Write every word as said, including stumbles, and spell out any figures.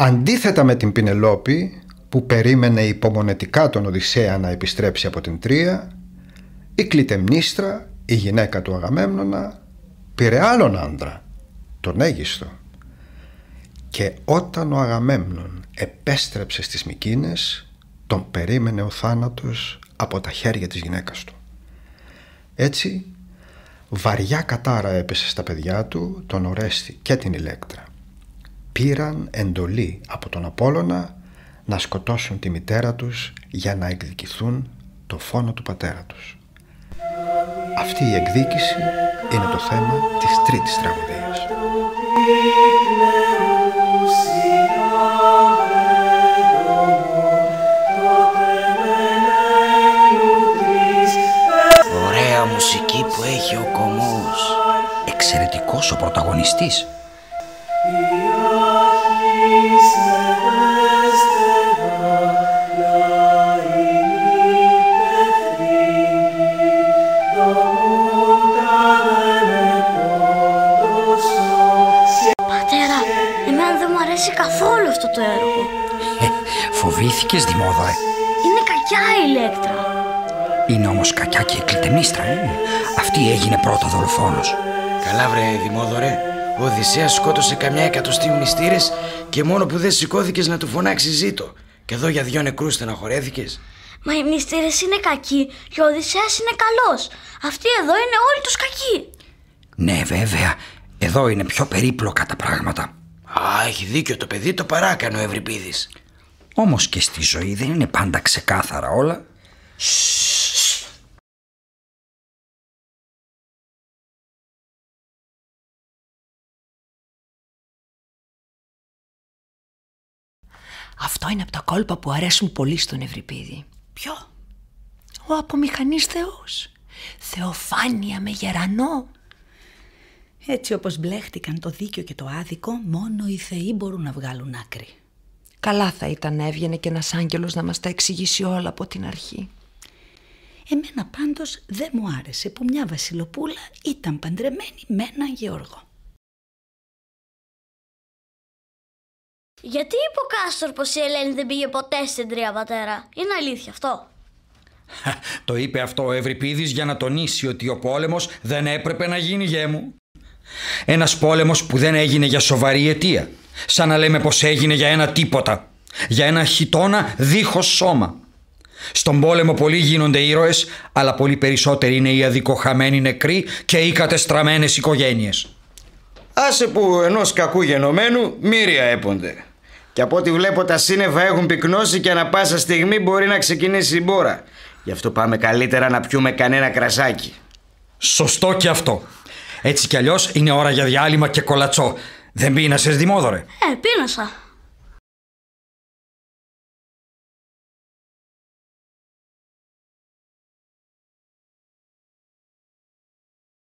Αντίθετα με την Πηνελόπη, που περίμενε υπομονετικά τον Οδυσσέα να επιστρέψει από την Τρία, η Κλυταιμνήστρα, η γυναίκα του Αγαμέμνονα, πήρε άλλον άντρα, τον Αίγιστο. Και όταν ο Αγαμέμνων επέστρεψε στις Μυκήνες, τον περίμενε ο θάνατος από τα χέρια της γυναίκας του. Έτσι, βαριά κατάρα έπεσε στα παιδιά του, τον Ορέστη και την Ηλέκτρα. Πήραν εντολή από τον Απόλλωνα να σκοτώσουν τη μητέρα τους για να εκδικηθούν το φόνο του πατέρα τους. Αυτή η εκδίκηση είναι το θέμα της τρίτης τραγωδίας. Ωραία μουσική που έχει ο Κομμός. Εξαιρετικός ο πρωταγωνιστής. Καθόλου αυτό το έργο. Φοβήθηκες, Δημόδωρε? Είναι κακιά η Ηλέκτρα. Είναι όμως κακιά και η Κλυταιμνήστρα. ε? Αυτή έγινε πρώτα δολοφόνος. Καλά βρε Δημόδωρε, ο Οδυσσέας σκότωσε καμιά εκατοστή μνηστήρες και μόνο που δεν σηκώθηκες να του φωνάξει ζήτο. Και εδώ για δυο νεκρούς στεναχωρέθηκες. Μα οι μνηστήρες είναι κακοί και ο Οδυσσέας είναι καλός. Αυτοί εδώ είναι όλοι τους κακοί. Ναι βέβαια, εδώ είναι πιο περίπλοκα τα πράγματα. Α, έχει δίκιο το παιδί, το παράκανε ο Ευριπίδης. Όμως και στη ζωή δεν είναι πάντα ξεκάθαρα όλα. Αυτό είναι από τα κόλπα που αρέσουν πολύ στον Ευριπίδη. Ποιο? Ο απομηχανής Θεός. Θεοφάνεια με γερανό. Έτσι όπως μπλέχτηκαν το δίκιο και το άδικο, μόνο οι θεοί μπορούν να βγάλουν άκρη. Καλά θα ήταν να έβγαινε και ένας άγγελος να μας τα εξηγήσει όλα από την αρχή. Εμένα πάντως δεν μου άρεσε που μια βασιλοπούλα ήταν παντρεμένη με έναν Γεώργο. Γιατί είπε ο Κάστορ πως η Ελένη δεν πήγε ποτέ στην Τρία Πατέρα? Είναι αλήθεια αυτό? Το είπε αυτό ο Ευριπίδης για να τονίσει ότι ο πόλεμος δεν έπρεπε να γίνει, γέ μου. Ένας πόλεμος που δεν έγινε για σοβαρή αιτία. Σαν να λέμε πως έγινε για ένα τίποτα. Για ένα χιτώνα δίχως σώμα. Στον πόλεμο πολλοί γίνονται ήρωες, αλλά πολύ περισσότεροι είναι οι αδικοχαμένοι νεκροί και οι κατεστραμμένες οικογένειες. Άσε που ενός κακού γενομένου μύρια έπονται. Και από ό,τι βλέπω τα σύννεφα έχουν πυκνώσει και ανα πάσα στιγμή μπορεί να ξεκινήσει η μπόρα. Γι' αυτό πάμε καλύτερα να πιούμε κανένα κρασάκι. Σωστό και αυτό. Έτσι κι αλλιώς είναι ώρα για διάλειμμα και κολατσό. Δεν πείνασες, Δημόδωρε? Ε, πείνασα.